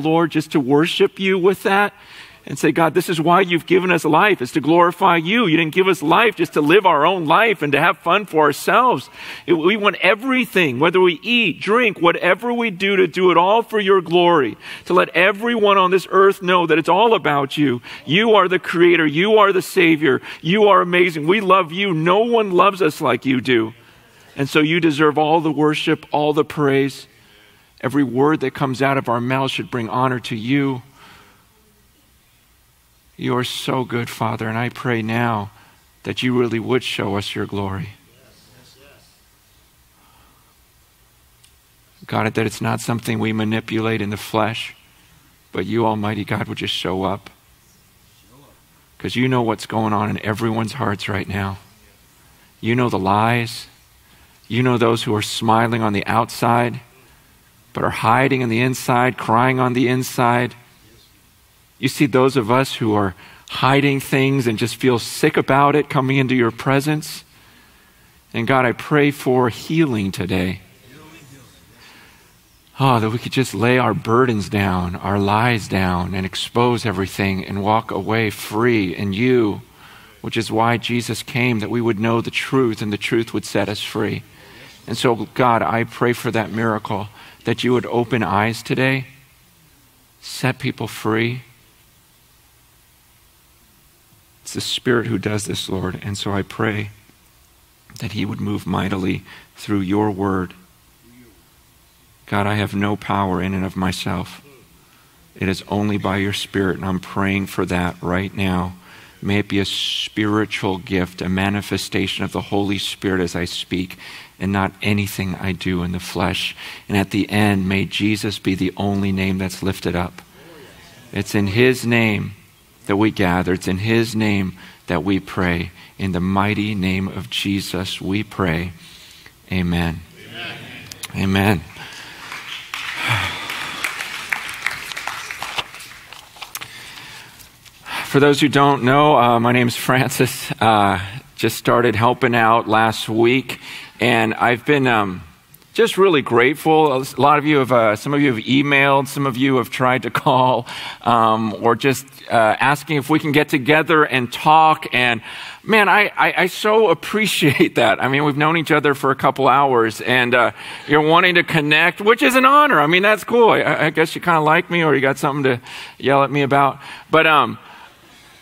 Lord, just to worship you with that and say, God, this is why you've given us life, is to glorify you. You didn't give us life just to live our own life and to have fun for ourselves. We want everything, whether we eat, drink, whatever we do, to do it all for your glory, to let everyone on this earth know that it's all about you. You are the creator. You are the savior. You are amazing. We love you. No one loves us like you do. And so you deserve all the worship, all the praise. Every word that comes out of our mouth should bring honor to you. You are so good, Father, and I pray now that you really would show us your glory. God, that it's not something we manipulate in the flesh, but you, Almighty God, would just show up. Because you know what's going on in everyone's hearts right now. You know the lies. You know those who are smiling on the outside, but are hiding on the inside, crying on the inside. You see those of us who are hiding things and just feel sick about it coming into your presence. And God, I pray for healing today. Oh, that we could just lay our burdens down, our lies down, and expose everything and walk away free in you, which is why Jesus came, that we would know the truth and the truth would set us free. And so, God, I pray for that miracle, that you would open eyes today, set people free. It's the Spirit who does this, Lord. And so I pray that he would move mightily through your word. God, I have no power in and of myself. It is only by your Spirit, and I'm praying for that right now. May it be a spiritual gift, a manifestation of the Holy Spirit as I speak, and not anything I do in the flesh. And at the end, may Jesus be the only name that's lifted up. It's in his name that we gather. It's in his name that we pray. In the mighty name of Jesus, we pray. Amen. Amen. Amen. For those who don't know, my name is Francis. Just started helping out last week. And I've been just really grateful. A lot of you have, some of you have emailed, some of you have tried to call, or just asking if we can get together and talk. And man, I so appreciate that. I mean, we've known each other for a couple hours, and you're wanting to connect, which is an honor. I mean, that's cool. I guess you kind of like me, or you got something to yell at me about. But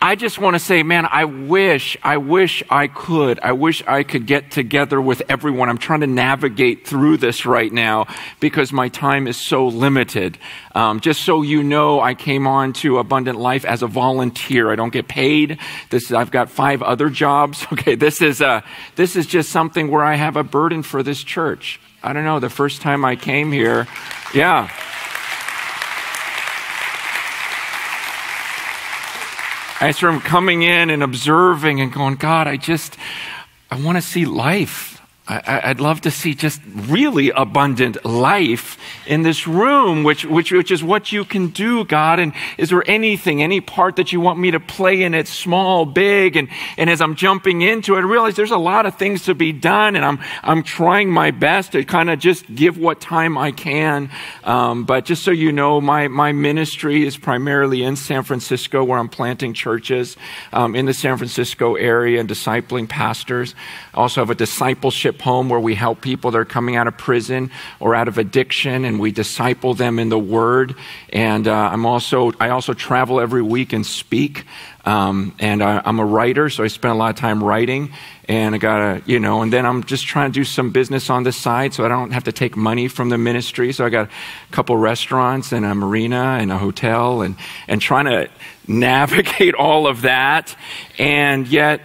I just want to say, man, I wish I could get together with everyone. I'm trying to navigate through this right now because my time is so limited. Just so you know, I came on to Abundant Life as a volunteer. I don't get paid. I've got 5 other jobs. Okay, this is just something where I have a burden for this church. I don't know, the first time I came here, yeah. I just remember coming in and observing and going, God, I want to see life. I'd love to see just really abundant life in this room, which is what you can do, God. And is there anything, any part that you want me to play in it, small, big? And as I'm jumping into it, I realize there's a lot of things to be done, and I'm trying my best to kind of just give what time I can. But just so you know, my ministry is primarily in San Francisco, where I'm planting churches in the San Francisco area and discipling pastors. I also have a discipleship home where we help people that are coming out of prison or out of addiction, and we disciple them in the Word. And I also travel every week and speak. And I'm a writer, so I spend a lot of time writing, and I gotta, you know, and then I'm just trying to do some business on the side so I don't have to take money from the ministry. So I got a couple restaurants and a marina and a hotel, and trying to navigate all of that, and yet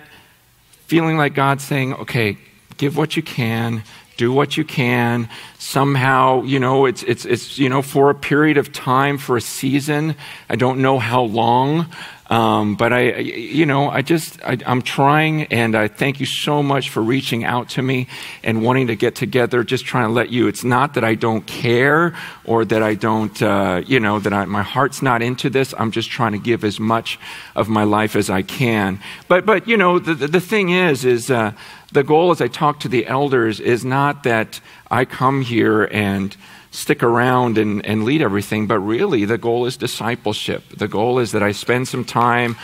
feeling like God's saying, okay, give what you can, do what you can. Somehow, you know, it's you know, for a period of time, for a season. I don't know how long. But I'm trying, and I thank you so much for reaching out to me and wanting to get together, just trying to let you, it's not that I don't care or that I don't, my heart's not into this. I'm just trying to give as much of my life as I can. But you know, the thing is the goal as I talk to the elders is not that I come here and stick around and lead everything, but really the goal is discipleship. The goal is that I spend some time,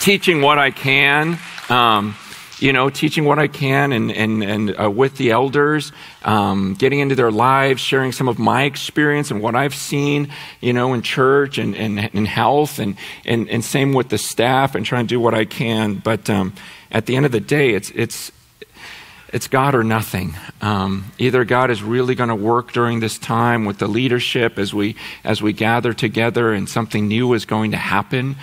teaching what I can, and with the elders, getting into their lives, sharing some of my experience and what I've seen, in church and health and same with the staff and trying to do what I can. But at the end of the day, it's God or nothing. Either God is really going to work during this time with the leadership as we gather together and something new is going to happen.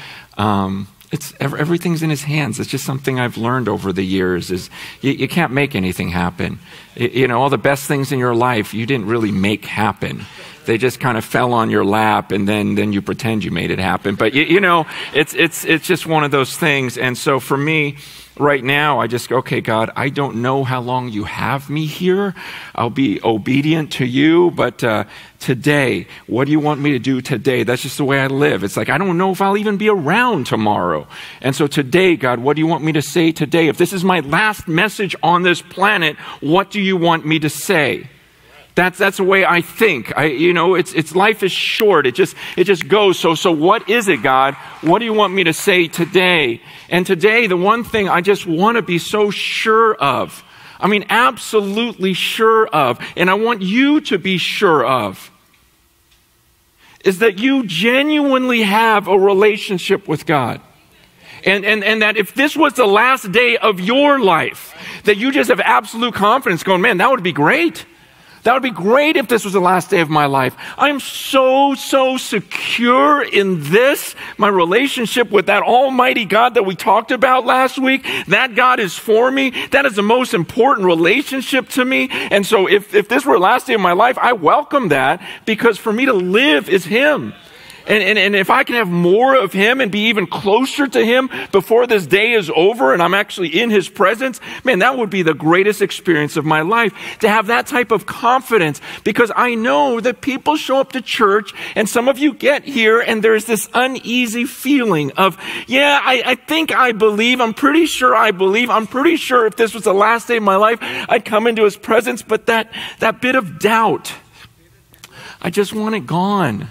Everything's in his hands. It's just something I've learned over the years is you can't make anything happen. All the best things in your life, you didn't really make happen. They just kind of fell on your lap and then you pretend you made it happen. But it's just one of those things. And so for me, right now, I just go, okay, God, I don't know how long you have me here. I'll be obedient to you, but today, what do you want me to do today? That's just the way I live. It's like, I don't know if I'll even be around tomorrow. And so today, God, what do you want me to say today? If this is my last message on this planet, what do you want me to say? That's the way I think. Life is short. It just goes. So what is it, God? What do you want me to say today? And today, the one thing I just want to be so sure of. I mean, absolutely sure of. And I want you to be sure of. Is that you genuinely have a relationship with God. And that if this was the last day of your life, that you just have absolute confidence going, man, that would be great. That would be great if this was the last day of my life. I am so secure in this, my relationship with that almighty God that we talked about last week. That God is for me. That is the most important relationship to me. And so if this were the last day of my life, I welcome that because for me to live is him. And if I can have more of him and be even closer to him before this day is over and I'm actually in his presence, man, that would be the greatest experience of my life, to have that type of confidence, because I know that people show up to church and some of you get here and there's this uneasy feeling of, yeah, I think I believe, I'm pretty sure I believe, I'm pretty sure if this was the last day of my life, I'd come into his presence, but that bit of doubt, I just want it gone.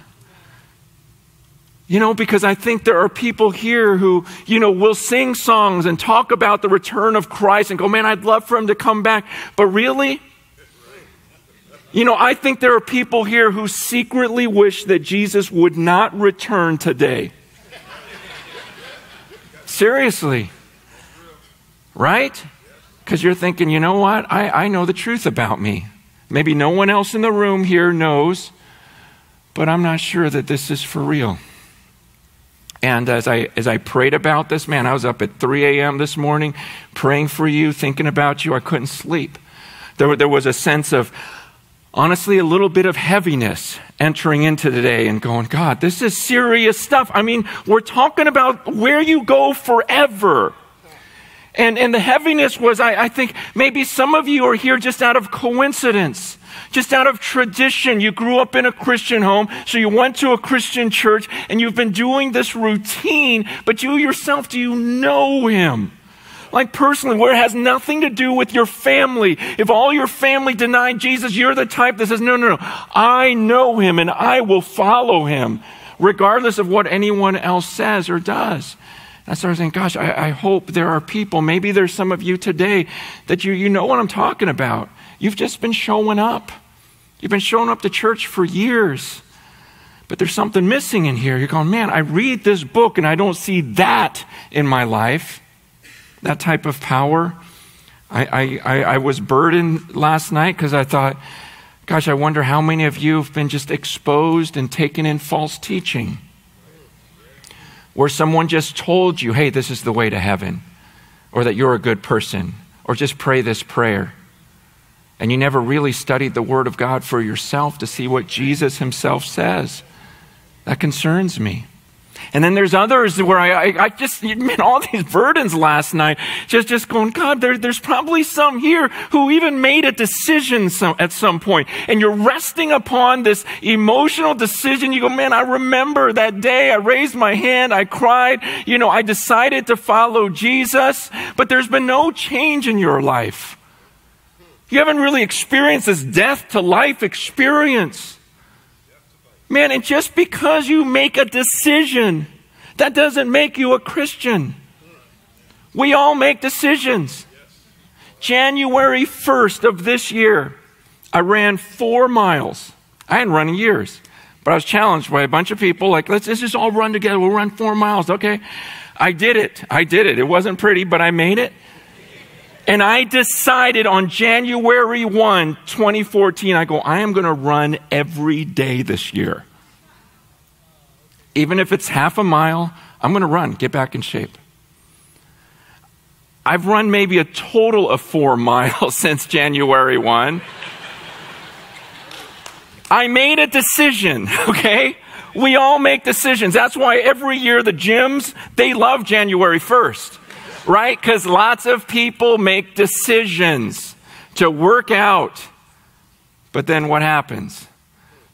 Because I think there are people here who, will sing songs and talk about the return of Christ and go, man, I'd love for him to come back. But really? I think there are people here who secretly wish that Jesus would not return today. Seriously. Right? Because you're thinking, you know what? I know the truth about me. Maybe no one else in the room here knows, but I'm not sure that this is for real. And as I prayed about this, man, I was up at 3 a.m. this morning praying for you, thinking about you. I couldn't sleep. There was a sense of, honestly, a little bit of heaviness entering into today and going, God, this is serious stuff. I mean, we're talking about where you go forever. And the heaviness was, I think, maybe some of you are here just out of coincidence. Just out of tradition, you grew up in a Christian home, so you went to a Christian church, and you've been doing this routine, but you yourself, do you know him? Like personally, where it has nothing to do with your family. If all your family denied Jesus, you're the type that says, no, I know him, and I will follow him, regardless of what anyone else says or does. I started saying, gosh, I hope there are people, maybe there's some of you today, that you know what I'm talking about. You've just been showing up. You've been showing up to church for years. But there's something missing in here. You're going, man, I read this book and I don't see that in my life. That type of power. I was burdened last night because I thought, gosh, I wonder how many of you have been just exposed and taken in false teaching. Where someone just told you, hey, this is the way to heaven. Or that you're a good person. Or just pray this prayer. And you never really studied the Word of God for yourself to see what Jesus himself says. That concerns me. And then there's others where I just, man, all these burdens last night, just going, God, there's probably some here who even made a decision at some point. And you're resting upon this emotional decision. You go, man, I remember that day. I raised my hand. I cried. I decided to follow Jesus. But there's been no change in your life. You haven't really experienced this death to life experience. Man, and just because you make a decision, that doesn't make you a Christian. We all make decisions. January 1st of this year, I ran 4 miles. I hadn't run in years, but I was challenged by a bunch of people like, let's just all run together. We'll run 4 miles. Okay. I did it. I did it. It wasn't pretty, but I made it. And I decided on January 1, 2014, I go, I am going to run every day this year. Even if it's half a mile, I'm going to run, get back in shape. I've run maybe a total of 4 miles since January 1. I made a decision, okay? We all make decisions. That's why every year the gyms, they love January 1st. Right? Because lots of people make decisions to work out. But then what happens?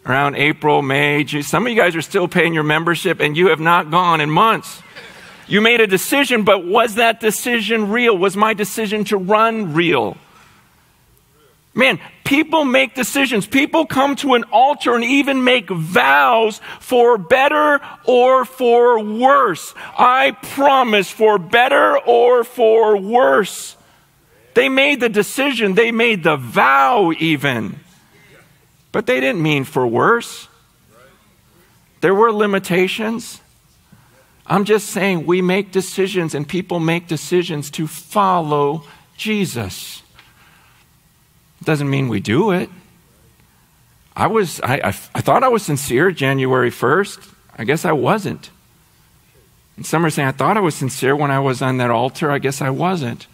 Around April, May, June, some of you guys are still paying your membership and you have not gone in months. You made a decision, but was that decision real? Was my decision to run real? Man, people make decisions. People come to an altar and even make vows for better or for worse. I promise, for better or for worse. They made the decision. They made the vow even. But they didn't mean for worse. There were limitations. I'm just saying we make decisions and people make decisions to follow Jesus. Doesn't mean we do it. I thought I was sincere January 1st. I guess I wasn't. And some are saying, I thought I was sincere when I was on that altar. I guess I wasn't.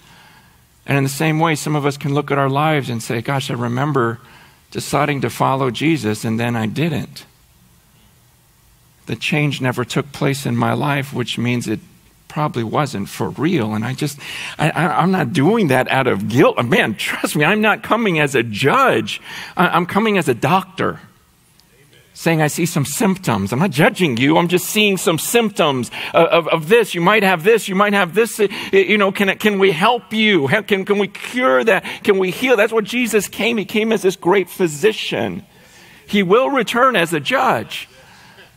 And in the same way, some of us can look at our lives and say, gosh, I remember deciding to follow Jesus and then I didn't. The change never took place in my life, which means it probably wasn't for real. And I'm not doing that out of guilt. Man, trust me, I'm not coming as a judge. I'm coming as a doctor. Amen. Saying I see some symptoms. I'm not judging you. I'm just seeing some symptoms of this. You might have this. You might have this. You know, can we help you? Can we cure that? Can we heal? That's what Jesus came. He came as this great physician. He will return as a judge.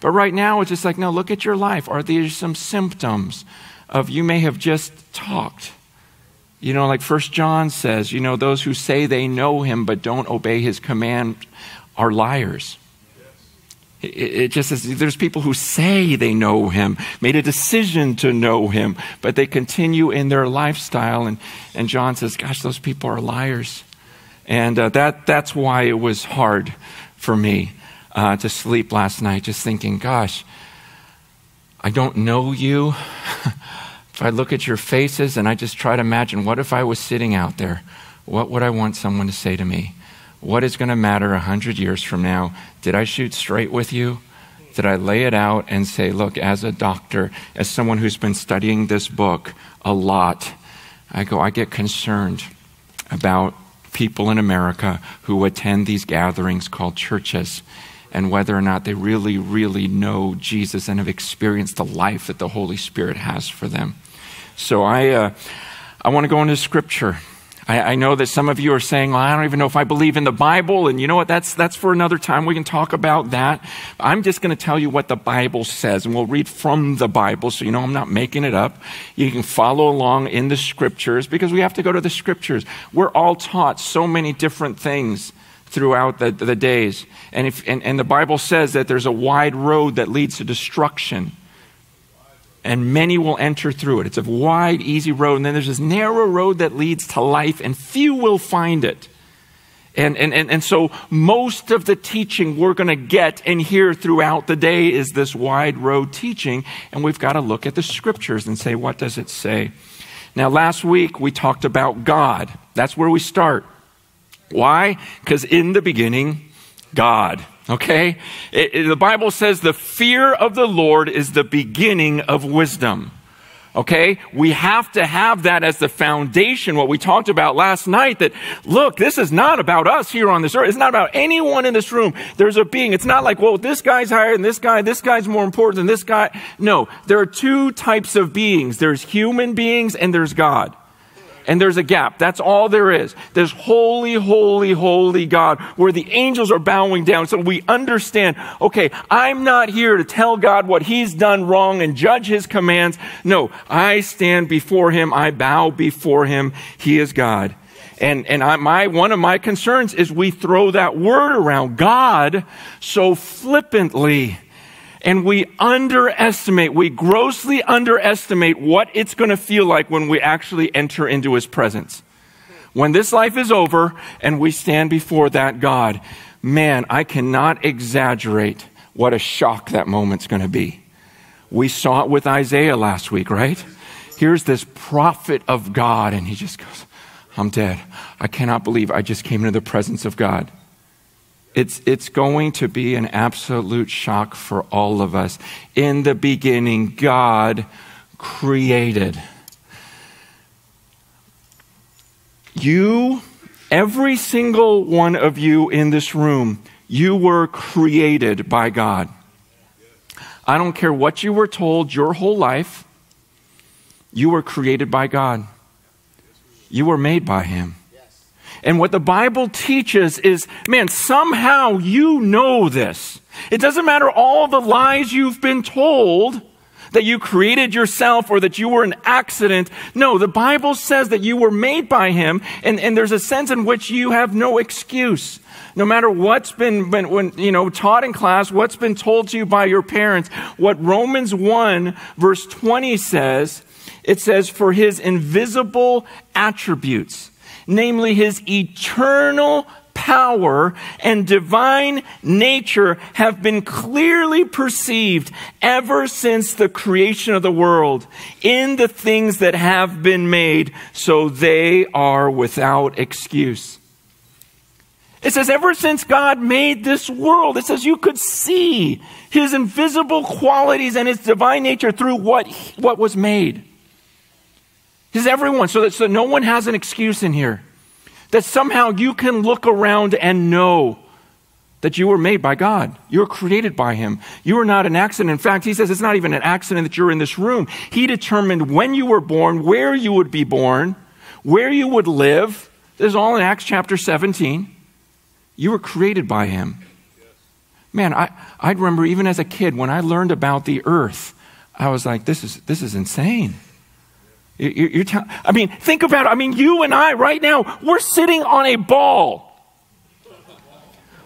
But right now, it's just like, no, look at your life. Are there some symptoms of you may have just talked? You know, like 1 John says, you know, those who say they know him but don't obey his command are liars. Yes. It just says there's people who say they know him, made a decision to know him, but they continue in their lifestyle. And John says, gosh, those people are liars. And that's why it was hard for me. To sleep last night, just thinking, gosh, I don't know you. If I look at your faces and I just try to imagine, what if I was sitting out there? What would I want someone to say to me? What is going to matter 100 years from now? Did I shoot straight with you? Did I lay it out and say, look, as a doctor, as someone who's been studying this book a lot, I get concerned about people in America who attend these gatherings called churches, and whether or not they really, really know Jesus and have experienced the life that the Holy Spirit has for them. So I want to go into Scripture. I know that some of you are saying, well, I don't even know if I believe in the Bible, and you know what, that's for another time. We can talk about that. I'm just going to tell you what the Bible says, and we'll read from the Bible, so you know I'm not making it up. You can follow along in the Scriptures, because we have to go to the Scriptures. We're all taught so many different things throughout the days. And the Bible says that there's a wide road that leads to destruction, and many will enter through it. It's a wide, easy road. And then there's this narrow road that leads to life, and few will find it. And so most of the teaching we're going to get and hear throughout the day is this wide road teaching. And we've got to look at the Scriptures and say, what does it say? Now, last week, we talked about God. That's where we start. Why? Because in the beginning, God. Okay? The Bible says the fear of the Lord is the beginning of wisdom. Okay? We have to have that as the foundation. What we talked about last night, that look, this is not about us here on this earth. It's not about anyone in this room. There's a being. It's not like, well, this guy's higher than this guy's more important than this guy. No, there are two types of beings. There's human beings and there's God. and there's a gap. That's all there is. There's holy, holy, holy God, where the angels are bowing down. So we understand, okay, I'm not here to tell God what he's done wrong and judge his commands. No, I stand before him. I bow before him. He is God. One of my concerns is we throw that word around, God, so flippantly. And we grossly underestimate what it's going to feel like when we actually enter into his presence. When this life is over and we stand before that God, man, I cannot exaggerate what a shock that moment's going to be. We saw it with Isaiah last week, right? Here's this prophet of God, and he just goes, I'm dead. I cannot believe I just came into the presence of God. It's going to be an absolute shock for all of us. In the beginning, God created. You, every single one of you in this room, you were created by God. I don't care what you were told your whole life, you were created by God. You were made by him. And what the Bible teaches is, man, somehow you know this. It doesn't matter all the lies you've been told that you created yourself or that you were an accident. No, the Bible says that you were made by him, and there's a sense in which you have no excuse. No matter what's been taught in class, what's been told to you by your parents, what Romans 1 verse 20 says, it says, for his invisible attributes, namely his eternal power and divine nature, have been clearly perceived ever since the creation of the world in the things that have been made, so they are without excuse. It says ever since God made this world, it says you could see his invisible qualities and his divine nature through what was made. This is everyone, so no one has an excuse in here. That somehow you can look around and know that you were made by God. You were created by him. You were not an accident. In fact, he says it's not even an accident that you're in this room. He determined when you were born, where you would be born, where you would live. This is all in Acts chapter 17. You were created by him. Man, I remember even as a kid, when I learned about the earth, I was like, this is insane. Think about it. You and I right now, we're sitting on a ball.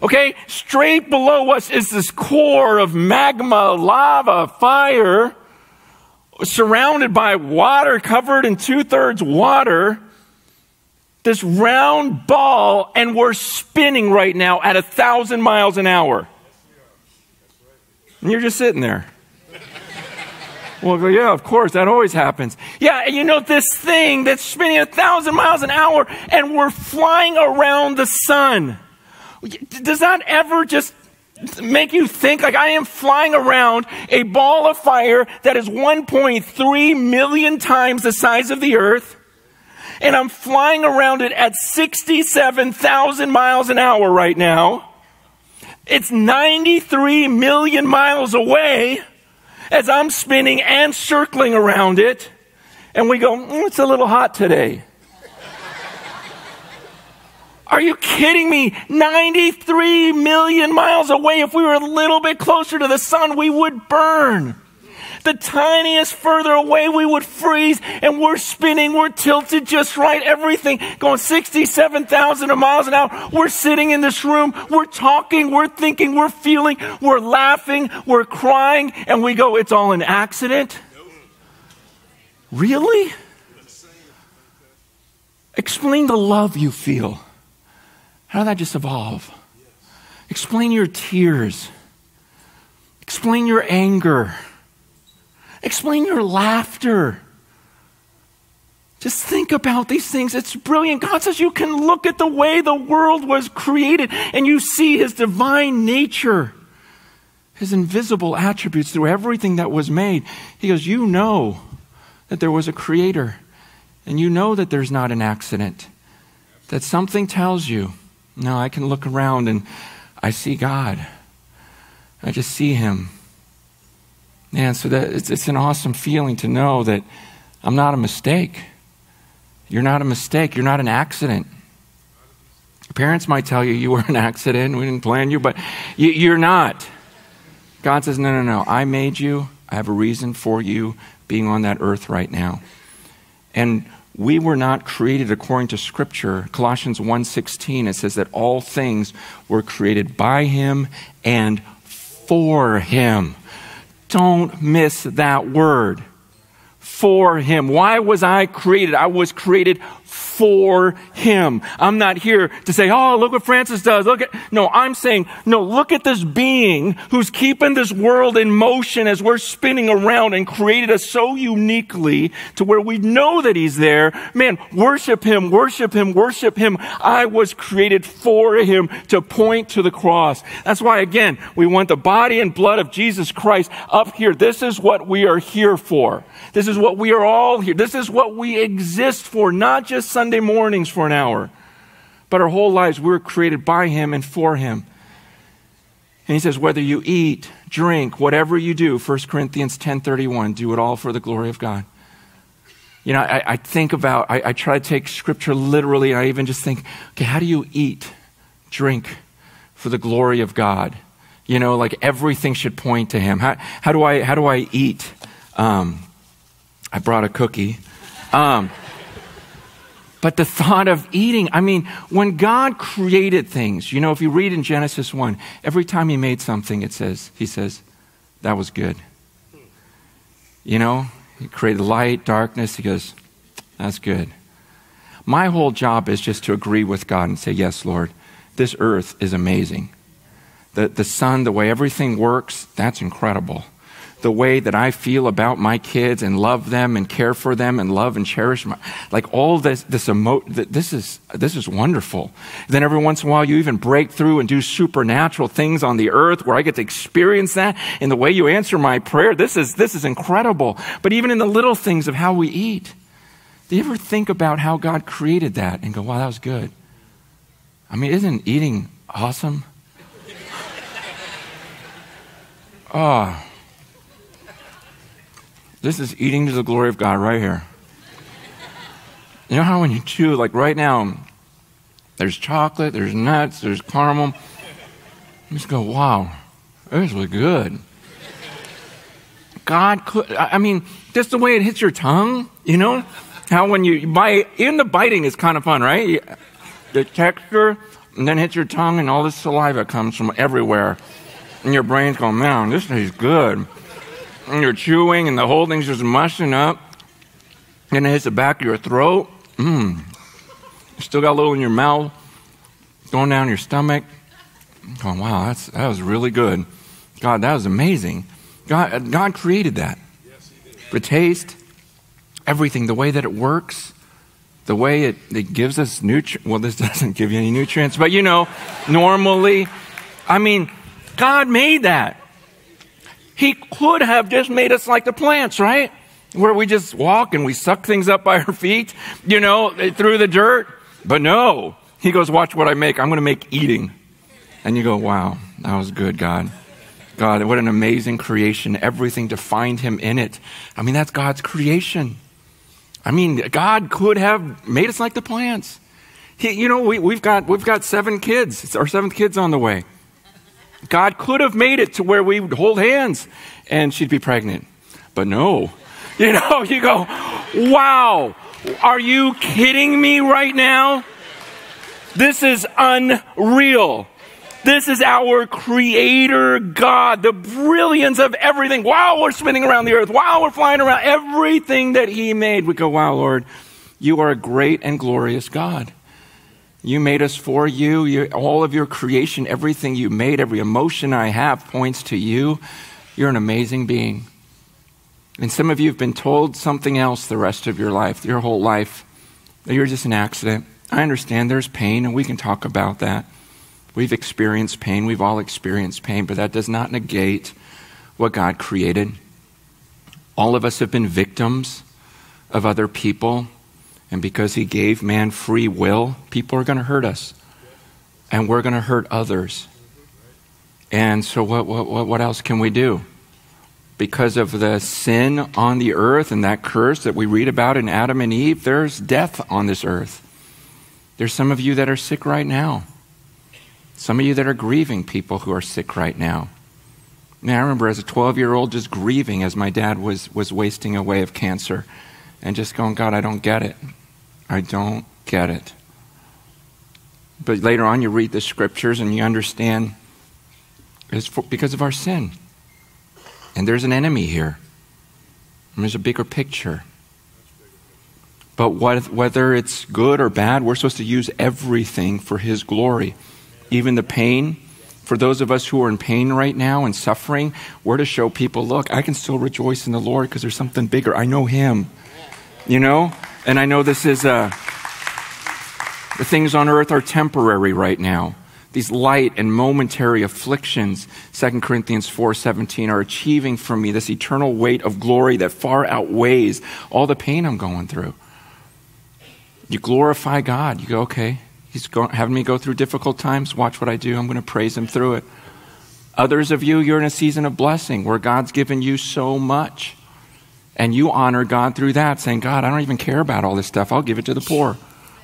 Okay? Straight below us is this core of magma, lava, fire, surrounded by water, covered in 2/3 water. This round ball, and we're spinning right now at 1,000 miles an hour. And you're just sitting there. Well, yeah, of course, that always happens. Yeah, and this thing that's spinning 1,000 miles an hour and we're flying around the sun. Does that ever just make you think, like, I am flying around a ball of fire that is 1.3 million times the size of the earth, and I'm flying around it at 67,000 miles an hour right now. It's 93 million miles away. As I'm spinning and circling around it, and we go, it's a little hot today. Are you kidding me? 93 million miles away, if we were a little bit closer to the sun, we would burn. The tiniest further away, we would freeze, and we're spinning, we're tilted just right, everything going 67,000 miles an hour. We're sitting in this room, we're talking, we're thinking, we're feeling, we're laughing, we're crying, and we go, it's all an accident? Really? Explain the love you feel. How did that just evolve? Explain your tears. Explain your anger. Explain your laughter. Just think about these things. It's brilliant. God says you can look at the way the world was created and you see his divine nature, his invisible attributes through everything that was made. He goes, you know that there was a creator, and you know that there's not an accident, that something tells you, no, I can look around and I see God. I just see him. And so it's an awesome feeling to know that I'm not a mistake. You're not a mistake. You're not an accident. Parents might tell you you were an accident. We didn't plan you, but you're not. God says, no, no, no. I made you. I have a reason for you being on that earth right now. And we were not created according to Scripture. Colossians 1:16, it says that all things were created by Him and for Him. Don't miss that word. For Him. Why was I created? I was created for Him. I'm not here to say, oh, look what Francis does. Look at, no, I'm saying, no, look at this being who's keeping this world in motion as we're spinning around and created us so uniquely to where we know that He's there. Man, worship Him, worship Him, worship Him. I was created for Him to point to the cross. That's why, again, we want the body and blood of Jesus Christ up here. This is what we are here for. This is what we are all here. This is what we exist for, not just Sunday mornings for an hour, but our whole lives. We're created by Him and for Him. And He says, whether you eat, drink, whatever you do, 1 Corinthians 10:31, do it all for the glory of God. You know, I think about, I try to take Scripture literally. I even just think, okay, how do you eat, drink for the glory of God? You know, like everything should point to Him. How do I eat? I brought a cookie. But the thought of eating, I mean, when God created things, you know, if you read in Genesis 1, every time He made something, it says, He says, that was good. You know, He created light, darkness. He goes, that's good. My whole job is just to agree with God and say, yes, Lord, this earth is amazing. The sun, the way everything works, that's incredible. The way that I feel about my kids and love them and care for them and love and cherish my, like all this is wonderful. Then every once in a while you even break through and do supernatural things on the earth where I get to experience that, and the way you answer my prayer, this is incredible. But even in the little things of how we eat, do you ever think about how God created that and go, wow, that was good? I mean, isn't eating awesome? Oh. This is eating to the glory of God right here. You know how when you chew, like right now, there's chocolate, there's nuts, there's caramel. You just go, wow, this was good. God could, I mean, just the way it hits your tongue, you know? How when you bite, even the biting is kind of fun, right? The texture, and then hits your tongue, and all this saliva comes from everywhere. And your brain's going, man, this tastes good. And you're chewing, and the whole thing's just mushing up. And it hits the back of your throat. Still got a little in your mouth, going down your stomach. Going, wow, that was really good. God, that was amazing. God created that. Yes, He did. The taste, everything, the way that it works, the way it gives us nutrients. Well, this doesn't give you any nutrients, but you know, normally, I mean, God made that. He could have just made us like the plants, right? Where we just walk and we suck things up by our feet, you know, through the dirt. But no, He goes, watch what I make. I'm going to make eating. And you go, wow, that was good, God. God, what an amazing creation. Everything to find Him in it. I mean, that's God's creation. I mean, God could have made us like the plants. You know, we've got 7 kids. It's our 7th kid's on the way. God could have made it to where we would hold hands and she'd be pregnant. But no. You know, you go, wow, are you kidding me right now? This is unreal. This is our Creator God, the brilliance of everything. Wow, we're spinning around the earth. Wow, we're flying around. Everything that He made. We go, wow, Lord, You are a great and glorious God. You made us for You. All of your creation, everything You made, every emotion I have points to You. You're an amazing being. And some of you have been told something else the rest of your life, your whole life, that you're just an accident. I understand there's pain, and we can talk about that. We've experienced pain. We've all experienced pain, but that does not negate what God created. All of us have been victims of other people. And because He gave man free will, people are going to hurt us. And we're going to hurt others. And so what else can we do? because of the sin on the earth and that curse that we read about in Adam and Eve, there's death on this earth. There's some of you that are sick right now. Some of you that are grieving people who are sick right now. Now, I remember as a 12-year-old just grieving as my dad was wasting away of cancer and just going, God, I don't get it. I don't get it. But later on, you read the scriptures and you understand it's because of our sin. And there's an enemy here. And there's a bigger picture. But whether it's good or bad, we're supposed to use everything for His glory. Even the pain. For those of us who are in pain right now and suffering, we're to show people, look, I can still rejoice in the Lord because there's something bigger. I know Him. You know? And I know this is, the things on earth are temporary right now. These light and momentary afflictions, 2 Corinthians 4:17, are achieving for me this eternal weight of glory that far outweighs all the pain I'm going through. You glorify God. You go, okay, He's having me go through difficult times. Watch what I do. I'm going to praise Him through it. Others of you, you're in a season of blessing where God's given you so much. And you honor God through that, saying, God, I don't even care about all this stuff. I'll give it to the poor.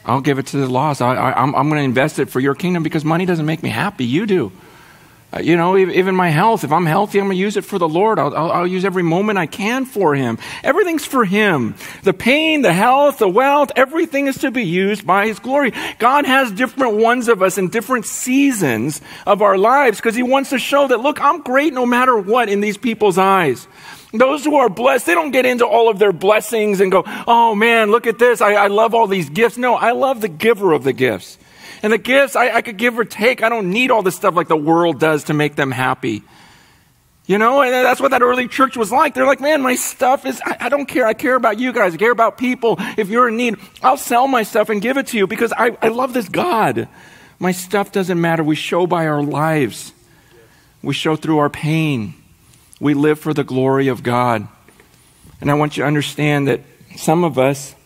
I'll give it to the lost. I'm going to invest it for your kingdom because money doesn't make me happy. You do. You know, even my health. If I'm healthy, I'm going to use it for the Lord. I'll use every moment I can for Him. Everything's for Him. The pain, the health, the wealth, everything is to be used by His glory. God has different ones of us in different seasons of our lives because He wants to show that, look, I'm great no matter what in these people's eyes. Those who are blessed, they don't get into all of their blessings and go, oh man, look at this. I love all these gifts. No, I love the giver of the gifts. And the gifts, I could give or take. I don't need all this stuff like the world does to make them happy. You know, and that's what that early church was like. They're like, man, my stuff is, I don't care. I care about you guys. I care about people. If you're in need, I'll sell my stuff and give it to you because I love this God. My stuff doesn't matter. We show by our lives. We show through our pain. We live for the glory of God. And I want you to understand that some of us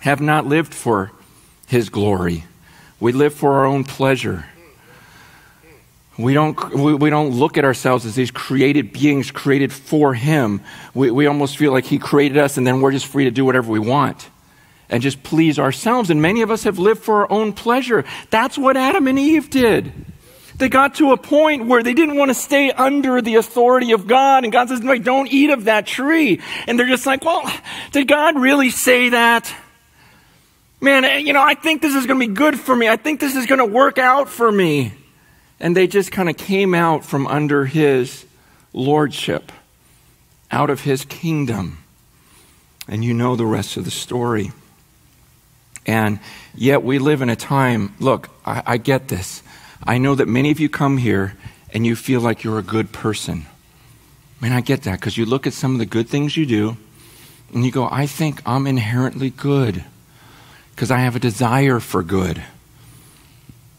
have not lived for His glory. We live for our own pleasure. We don't look at ourselves as these created beings created for Him. We almost feel like He created us and then we're just free to do whatever we want and just please ourselves. And many of us have lived for our own pleasure. That's what Adam and Eve did. They got to a point where they didn't want to stay under the authority of God. And God says, no, don't eat of that tree. And they're just like, well, did God really say that? Man, you know, I think this is going to be good for me. I think this is going to work out for me. And they just kind of came out from under His lordship, out of His kingdom. And you know the rest of the story. And yet we live in a time, look, I get this. I know that many of you come here and you feel like you're a good person. Man, I get that because you look at some of the good things you do and you go, I think I'm inherently good. Because I have a desire for good.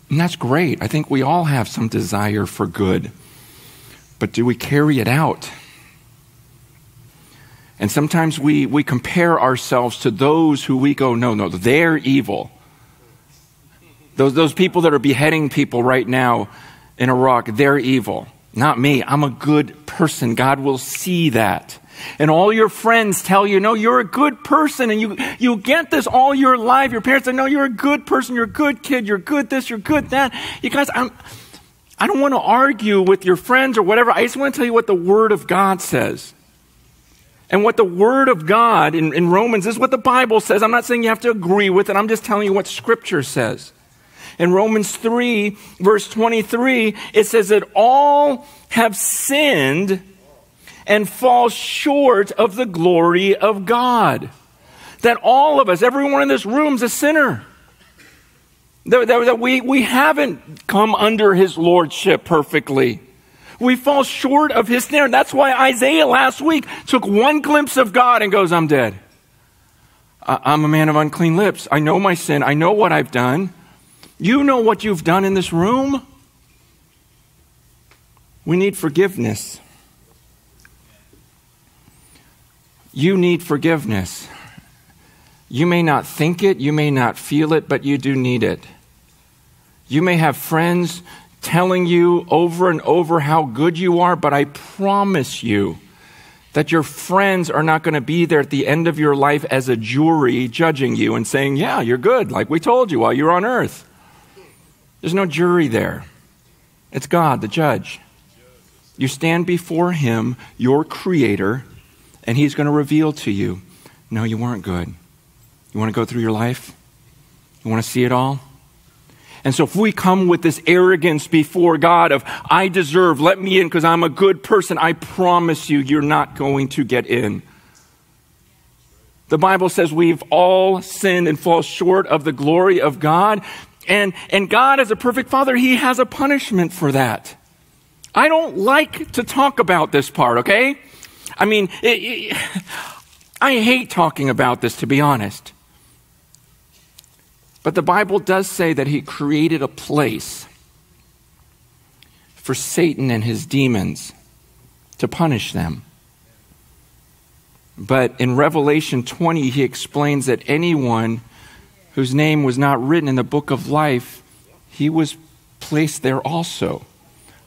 And that's great. I think we all have some desire for good. But do we carry it out? And sometimes we compare ourselves to those who we go, no, they're evil. Those people that are beheading people right now in Iraq, they're evil. Not me. I'm a good person. God will see that. And all your friends tell you, no, you're a good person. And you get this all your life. Your parents say, no, you're a good person. You're a good kid. You're good this. You're good that. You guys, I don't want to argue with your friends or whatever. I just want to tell you what the Word of God says. And what the Word of God in Romans is what the Bible says. I'm not saying you have to agree with it. I'm just telling you what Scripture says. In Romans 3, verse 23, it says that all have sinned and fall short of the glory of God. That all of us, everyone in this room is a sinner. That we haven't come under His lordship perfectly. We fall short of His standard. That's why Isaiah last week took one glimpse of God and goes, I'm dead. I'm a man of unclean lips. I know my sin. I know what I've done. You know what you've done in this room. We need forgiveness. You need forgiveness. You may not think it, you may not feel it, but you do need it. You may have friends telling you over and over how good you are, but I promise you that your friends are not going to be there at the end of your life as a jury judging you and saying, yeah, you're good, like we told you while you were on earth. There's no jury there. It's God, the judge. You stand before him, your creator, and he's going to reveal to you, no, you weren't good. You want to go through your life? You want to see it all? And so if we come with this arrogance before God of, I deserve, let me in because I'm a good person, I promise you, you're not going to get in. The Bible says we've all sinned and fall short of the glory of God. And God, as a perfect father, he has a punishment for that. I don't like to talk about this part, okay? I mean, I hate talking about this, to be honest. But the Bible does say that he created a place for Satan and his demons to punish them. But in Revelation 20, he explains that anyone whose name was not written in the book of life, he was placed there also.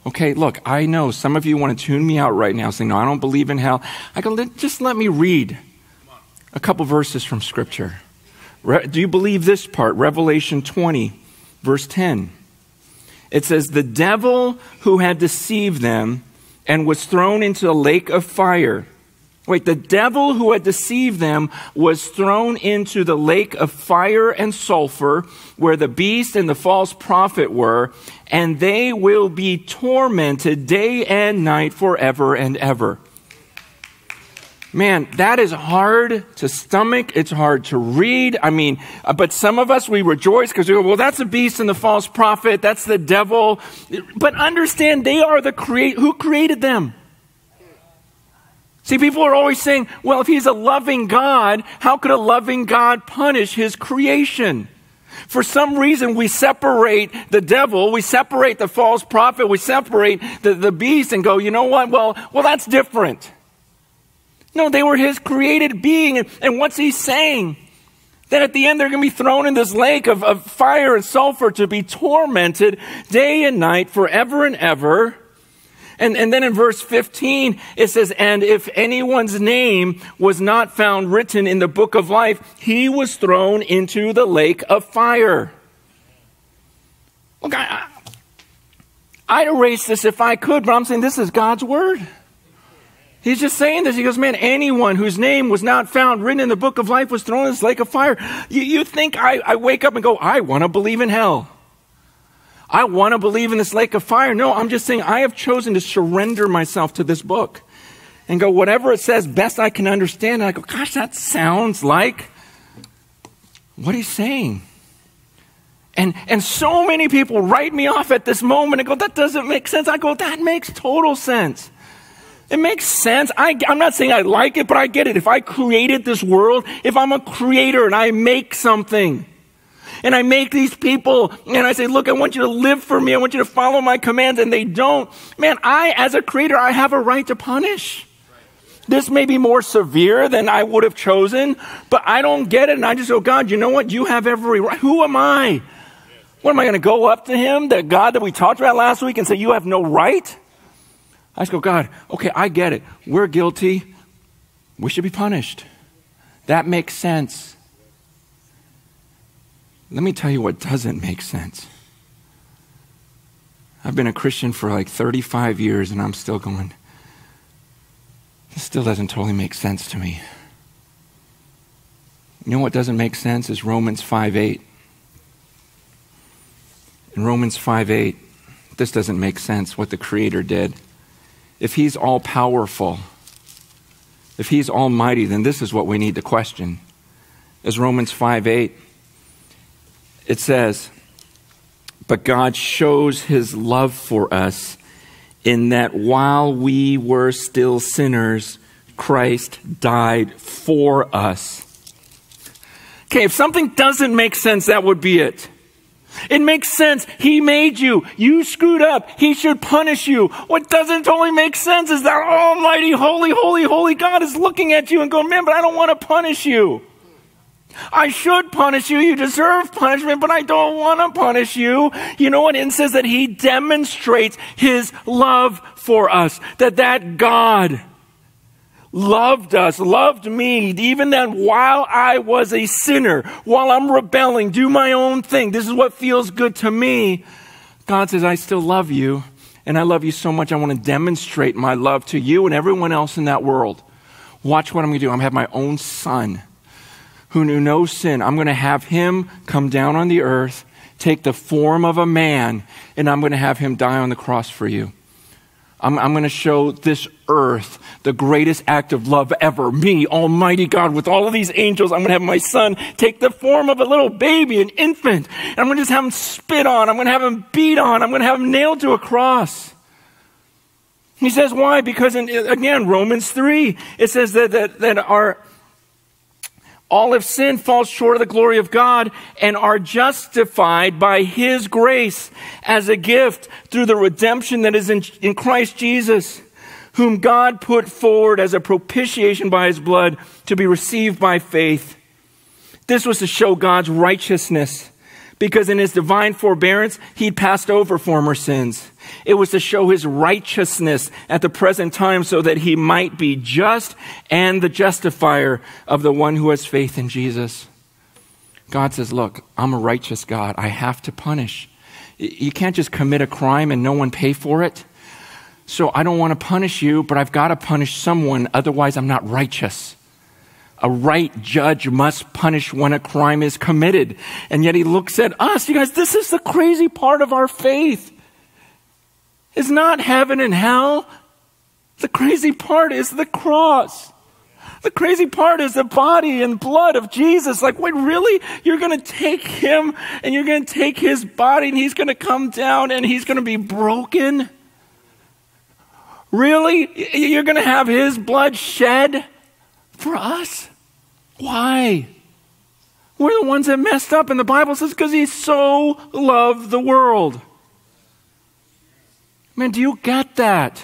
Okay, look, I know some of you want to tune me out right now saying, no, I don't believe in hell. I go, just let me read a couple verses from Scripture. Do you believe this part? Revelation 20, verse 10. It says, the devil who had deceived them and was thrown into a lake of fire. Wait, the devil who had deceived them was thrown into the lake of fire and sulfur where the beast and the false prophet were, and they will be tormented day and night forever and ever. Man, that is hard to stomach. It's hard to read. I mean, but some of us, we rejoice because we go, well, that's the beast and the false prophet. That's the devil. But understand, they are the who created them. See, people are always saying, well, if he's a loving God, how could a loving God punish his creation? For some reason, we separate the devil, we separate the false prophet, we separate the beast and go, you know what, well, that's different. No, they were his created being. And what's he saying? That at the end, they're going to be thrown in this lake of fire and sulfur to be tormented day and night forever and ever. And then in verse 15, it says, and if anyone's name was not found written in the book of life, he was thrown into the lake of fire. Look, I'd erase this if I could, but I'm saying this is God's word. He's just saying this. He goes, man, anyone whose name was not found written in the book of life was thrown in this lake of fire. You think I wake up and go, I want to believe in hell. I want to believe in this lake of fire. No, I'm just saying I have chosen to surrender myself to this book and go, whatever it says, best I can understand. And I go, gosh, that sounds like what he's saying. And so many people write me off at this moment and go, that doesn't make sense. I go, that makes total sense. It makes sense. I'm not saying I like it, but I get it. If I created this world, if I'm a creator and I make something, and I make these people, and I say, look, I want you to live for me. I want you to follow my commands, and they don't. Man, I, as a creator, I have a right to punish. This may be more severe than I would have chosen, but I don't get it, and I just go, God, you know what? You have every right. Who am I? What, am I going to go up to him, that God that we talked about last week, and say, you have no right? I just go, God, okay, I get it. We're guilty. We should be punished. That makes sense. Let me tell you what doesn't make sense. I've been a Christian for like 35 years and I'm still going, this still doesn't totally make sense to me. You know what doesn't make sense is Romans 5:8. In Romans 5:8, this doesn't make sense what the Creator did. If he's all powerful, if he's almighty, then this is what we need to question. Is Romans 5:8. It says, but God shows his love for us in that while we were still sinners, Christ died for us. Okay, if something doesn't make sense, that would be it. It makes sense. He made you. You screwed up. He should punish you. What doesn't totally make sense is that almighty, holy, holy, holy God is looking at you and going, man, but I don't want to punish you. I should punish you. You deserve punishment, but I don't want to punish you. You know what? It says that he demonstrates his love for us, that God loved us, loved me, even then while I was a sinner, while I'm rebelling, do my own thing. This is what feels good to me. God says, I still love you, and I love you so much I want to demonstrate my love to you and everyone else in that world. Watch what I'm going to do. I'm going to have my own son who knew no sin. I'm going to have him come down on the earth, take the form of a man, and I'm going to have him die on the cross for you. I'm going to show this earth the greatest act of love ever. Me, Almighty God, with all of these angels, I'm going to have my son take the form of a little baby, an infant. And I'm going to just have him spit on. I'm going to have him beat on. I'm going to have him nailed to a cross. He says, why? Because, again, Romans 3, it says that all of sin falls short of the glory of God and are justified by His grace as a gift through the redemption that is in Christ Jesus, whom God put forward as a propitiation by His blood to be received by faith. This was to show God's righteousness, because in His divine forbearance, He passed over former sins. It was to show His righteousness at the present time so that He might be just and the justifier of the one who has faith in Jesus. God says, look, I'm a righteous God. I have to punish. You can't just commit a crime and no one pay for it. So I don't want to punish you, but I've got to punish someone. Otherwise, I'm not righteous. A right judge must punish when a crime is committed. And yet He looks at us. You guys, this is the crazy part of our faith. It's not heaven and hell. The crazy part is the cross. The crazy part is the body and blood of Jesus. Like, wait, really? You're going to take Him and you're going to take His body and He's going to come down and He's going to be broken? Really? You're going to have His blood shed for us? Why? We're the ones that messed up. And the Bible says because He so loved the world. Man, do you get that?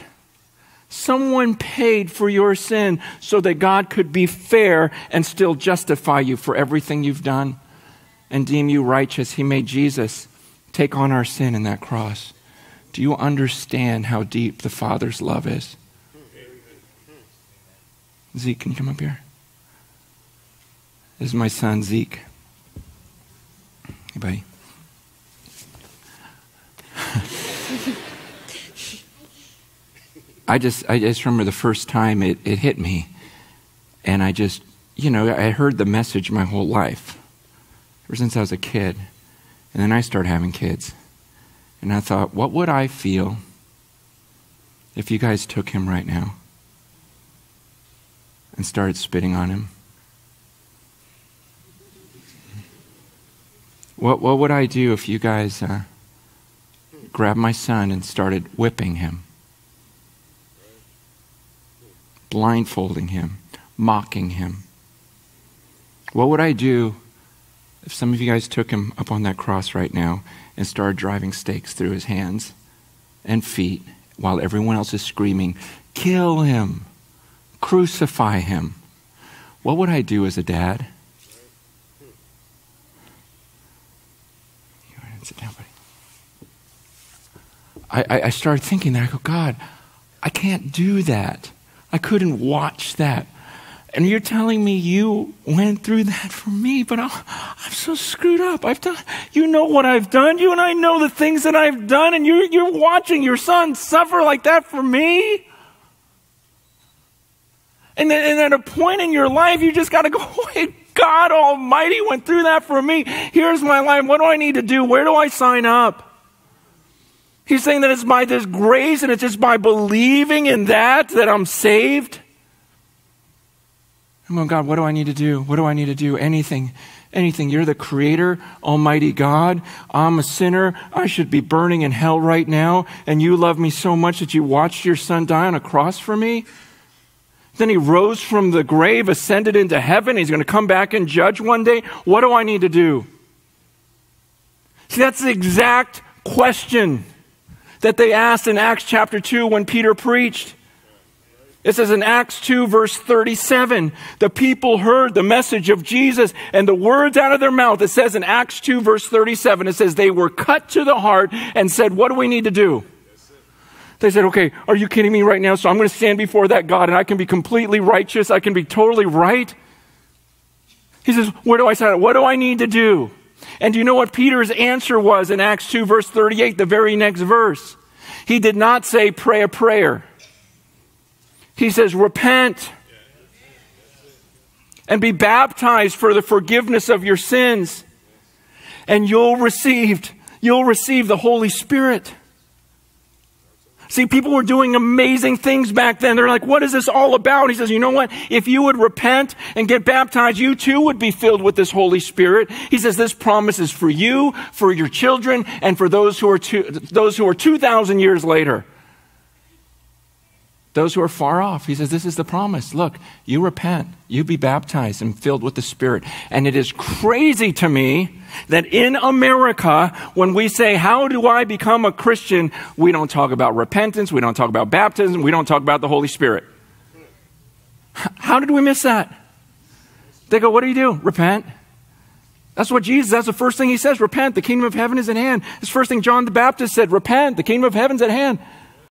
Someone paid for your sin so that God could be fair and still justify you for everything you've done and deem you righteous. He made Jesus take on our sin in that cross. Do you understand how deep the Father's love is? Zeke, can you come up here? This is my son, Zeke. Hey, buddy. I just remember the first time it hit me, and I heard the message my whole life, ever since I was a kid, and then I started having kids, and I thought, what would I feel if you guys took him right now and started spitting on him? What would I do if you guys grabbed my son and started whipping him? Blindfolding him, mocking him. What would I do if some of you guys took him up on that cross right now and started driving stakes through his hands and feet while everyone else is screaming, kill him, crucify him? What would I do as a dad? You want to sit down, buddy? I started thinking that. I go, God, I can't do that. I couldn't watch that. And you're telling me you went through that for me, but I'm so screwed up. You know what I've done. You and I know the things that I've done, and you're watching your son suffer like that for me. And at a point in your life, you just got to go, wait, God Almighty went through that for me. Here's my life. What do I need to do? Where do I sign up? He's saying that it's by this grace and it's just by believing in that I'm saved. I'm going, God, what do I need to do? What do I need to do? Anything. You're the creator, Almighty God. I'm a sinner. I should be burning in hell right now. And you love me so much that you watched your son die on a cross for me. Then he rose from the grave, ascended into heaven. He's going to come back and judge one day. What do I need to do? See, that's the exact question that they asked in Acts chapter 2 when Peter preached. It says in Acts 2 verse 37, the people heard the message of Jesus and the words out of their mouth. It says in Acts 2 verse 37, it says they were cut to the heart and said, what do we need to do? They said, okay, are you kidding me right now? So I'm going to stand before that God and I can be completely righteous. I can be totally right. He says, where do I sign up? What do I need to do? And do you know what Peter's answer was in Acts 2, verse 38, the very next verse? He did not say, pray a prayer. He says, repent and be baptized for the forgiveness of your sins, and you'll receive the Holy Spirit. See, people were doing amazing things back then. They're like, what is this all about? He says, you know what? If you would repent and get baptized, you too would be filled with this Holy Spirit. He says, this promise is for you, for your children, and for those who are 2,000 years later. Those who are far off. He says, this is the promise. Look, you repent, you be baptized and filled with the Spirit. And it is crazy to me that in America, when we say, how do I become a Christian? We don't talk about repentance. We don't talk about baptism. We don't talk about the Holy Spirit. How did we miss that? They go, what do you do? Repent. That's what Jesus, that's the first thing he says. Repent. The kingdom of heaven is at hand. It's the first thing John the Baptist said. Repent. The kingdom of heaven's at hand.